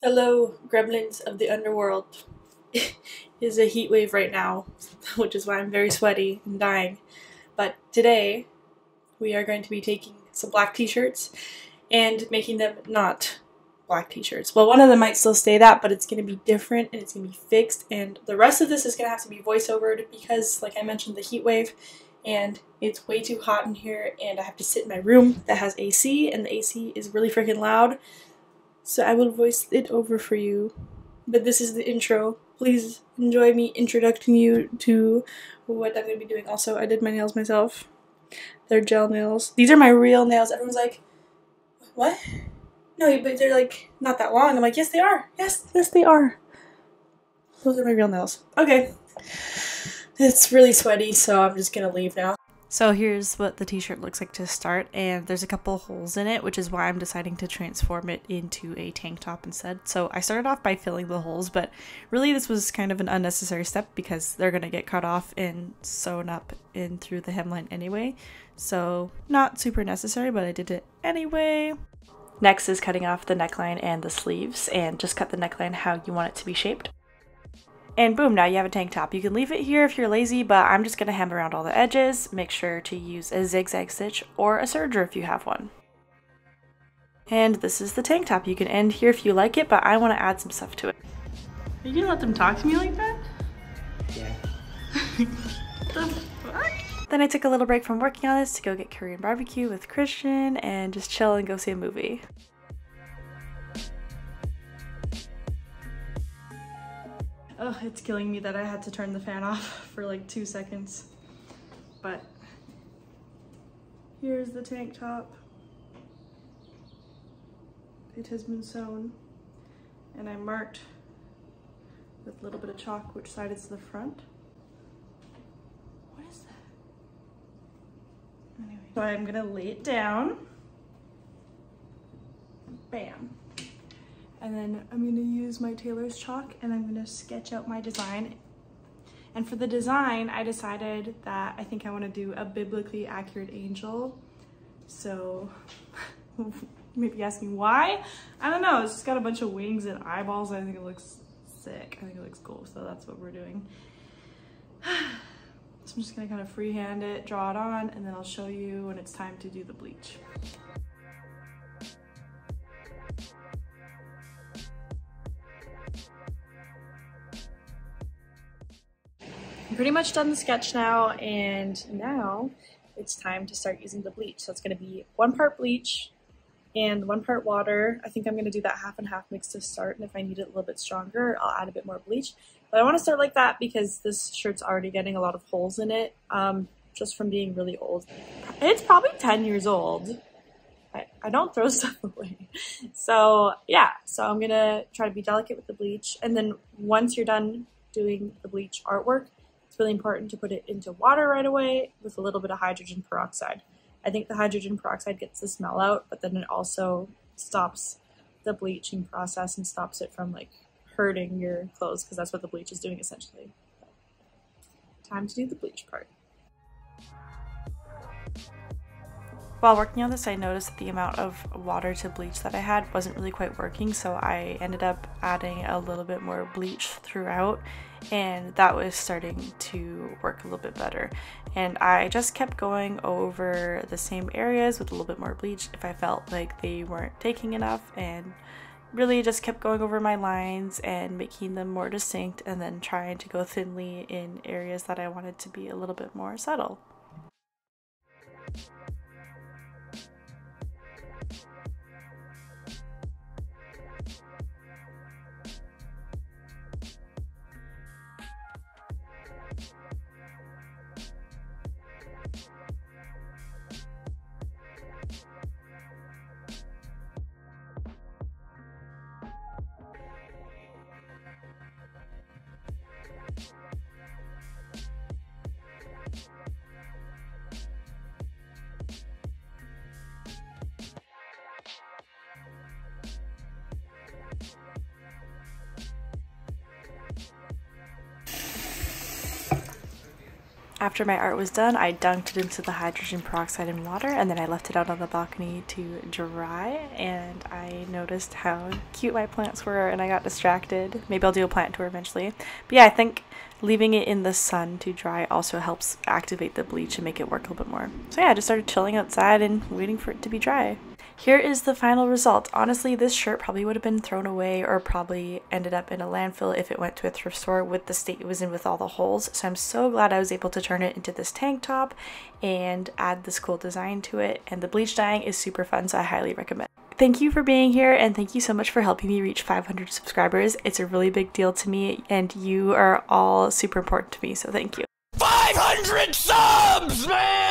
Hello, gremlins of the underworld. It is a heat wave right now, which is why I'm very sweaty and dying. But today, we are going to be taking some black t-shirts and making them not black t-shirts. Well, one of them might still stay that, but it's going to be different and it's going to be fixed. And the rest of this is going to have to be voiceovered because, like I mentioned, the heat wave, and it's way too hot in here, and I have to sit in my room that has AC, and the AC is really freaking loud. So I will voice it over for you, but this is the intro. Please enjoy me introducing you to what I'm going to be doing. Also, I did my nails myself. They're gel nails. These are my real nails. Everyone's like, what? No, but they're like, not that long. I'm like, yes, they are. Yes, they are. Those are my real nails. Okay. It's really sweaty, so I'm just going to leave now. So here's what the t-shirt looks like to start, and there's a couple holes in it, which is why I'm deciding to transform it into a tank top instead. So I started off by filling the holes, but really this was kind of an unnecessary step because they're going to get cut off and sewn up in through the hemline anyway. So not super necessary, but I did it anyway. Next is cutting off the neckline and the sleeves, and just cut the neckline how you want it to be shaped. And boom, now you have a tank top. You can leave it here if you're lazy, but I'm just going to hem around all the edges. Make sure to use a zigzag stitch or a serger if you have one. And this is the tank top. You can end here if you like it, but I want to add some stuff to it. Are you going to let them talk to me like that? Yeah. What the fuck? Then I took a little break from working on this to go get Korean barbecue with Christian and just chill and go see a movie. Oh, it's killing me that I had to turn the fan off for like 2 seconds. But here's the tank top. It has been sewn, and I marked with a little bit of chalk which side is the front. What is that? Anyway, so I'm gonna lay it down. Bam. And then I'm going to use my Taylor's chalk and I'm going to sketch out my design. And for the design, I decided that I think I want to do a biblically accurate angel. So maybe ask me why? I don't know. It's just got a bunch of wings and eyeballs. And I think it looks sick. I think it looks cool. So that's what we're doing. So I'm just going to kind of freehand it, draw it on, and then I'll show you when it's time to do the bleach. Pretty much done the sketch now, and now it's time to start using the bleach. So it's going to be 1 part bleach and 1 part water. I think I'm going to do that half and half mix to start, and if I need it a little bit stronger, I'll add a bit more bleach. But I want to start like that because this shirt's already getting a lot of holes in it, just from being really old. It's probably 10 years old. I don't throw stuff away. So yeah, so I'm going to try to be delicate with the bleach, and then once you're done doing the bleach artwork, really important to put it into water right away with a little bit of hydrogen peroxide. I think the hydrogen peroxide gets the smell out, but then it also stops the bleaching process and stops it from like hurting your clothes, because that's what the bleach is doing essentially. But time to do the bleach part. While working on this, I noticed that the amount of water to bleach that I had wasn't really quite working, so I ended up adding a little bit more bleach throughout, and that was starting to work a little bit better. And I just kept going over the same areas with a little bit more bleach if I felt like they weren't taking enough, and really just kept going over my lines and making them more distinct, and then trying to go thinly in areas that I wanted to be a little bit more subtle. After my art was done, I dunked it into the hydrogen peroxide and water, and then I left it out on the balcony to dry, and I noticed how cute my plants were and I got distracted. Maybe I'll do a plant tour eventually. But yeah, I think leaving it in the sun to dry also helps activate the bleach and make it work a little bit more. So yeah, I just started chilling outside and waiting for it to be dry. Here is the final result. Honestly, this shirt probably would have been thrown away or probably ended up in a landfill if it went to a thrift store with the state it was in with all the holes. So I'm so glad I was able to turn it into this tank top and add this cool design to it. And the bleach dyeing is super fun, so I highly recommend. Thank you for being here, and thank you so much for helping me reach 500 subscribers. It's a really big deal to me, and you are all super important to me, so thank you. 500 subs, man!